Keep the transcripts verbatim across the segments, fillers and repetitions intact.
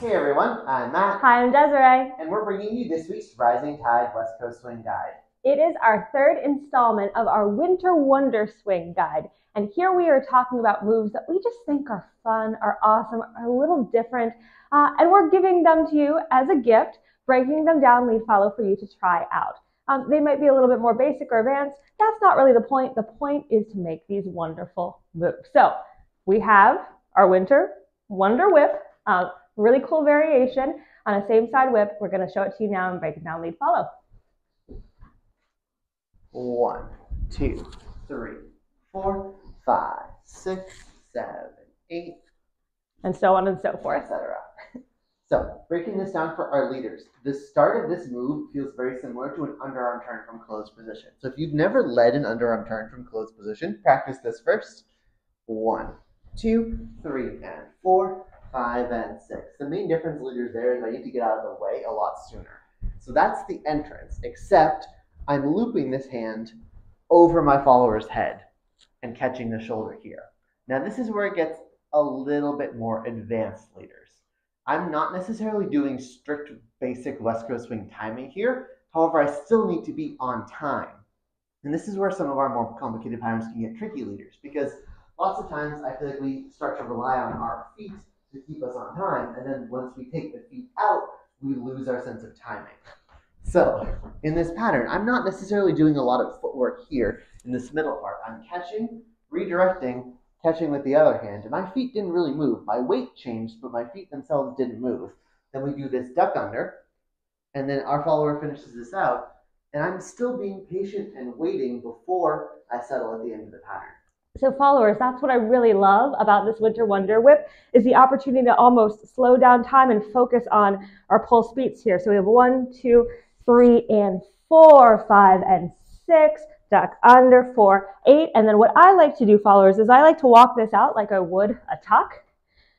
Hey everyone, I'm Matt. Hi, I'm Desiree. And we're bringing you this week's Rising Tide West Coast Swing Guide. It is our third installment of our Winter Wonder Swing Guide. And here we are talking about moves that we just think are fun, are awesome, are a little different. Uh, and we're giving them to you as a gift, breaking them down lead follow for you to try out. Um, they might be a little bit more basic or advanced. That's not really the point. The point is to make these wonderful moves. So we have our Winter Wonder Whip. Uh, Really cool variation on a same side whip. We're going to show it to you now and break it down lead follow. One, two, three, four, five, six, seven, eight, and so on and so forth, et cetera. So breaking this down for our leaders, the start of this move feels very similar to an underarm turn from closed position. So if you've never led an underarm turn from closed position, practice this first. One, two, three, and four. Five and six. The main difference, leaders, there is I need to get out of the way a lot sooner. So that's the entrance, except I'm looping this hand over my follower's head and catching the shoulder here. Now this is where it gets a little bit more advanced, leaders. I'm not necessarily doing strict basic West Coast swing timing here. However, I still need to be on time. And this is where some of our more complicated patterns can get tricky, leaders, because lots of times I feel like we start to rely on our feet to keep us on time, and then once we take the feet out, we lose our sense of timing. So in this pattern, I'm not necessarily doing a lot of footwork here in this middle part. I'm catching, redirecting, catching with the other hand, and my feet didn't really move. My weight changed, but my feet themselves didn't move. Then we do this duck under, and then our follower finishes this out, and I'm still being patient and waiting before I settle at the end of the pattern. So followers, that's what I really love about this Winter Wonder Whip, is the opportunity to almost slow down time and focus on our pulse beats here. So we have one, two, three, and four, five, and six, duck under, four, eight. And then what I like to do, followers, is I like to walk this out like I would a tuck.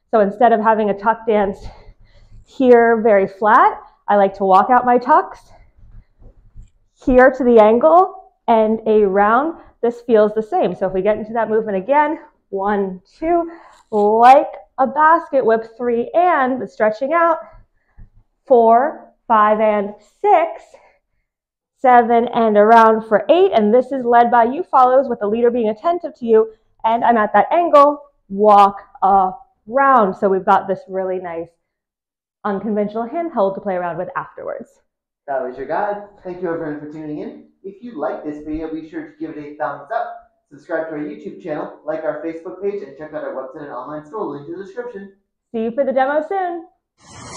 So instead of having a tuck dance here very flat, I like to walk out my tucks here to the angle and a round. This feels the same. So if we get into that movement again, one, two, like a basket whip, three and, but stretching out, four, five and six, seven and around for eight. And this is led by you follows, with the leader being attentive to you. And I'm at that angle, walk around. So we've got this really nice unconventional handhold to play around with afterwards. That was your guide. Thank you everyone for tuning in. If you like this video, be sure to give it a thumbs up, subscribe to our YouTube channel, like our Facebook page, and check out our website and online store linked in the description. See you for the demo soon.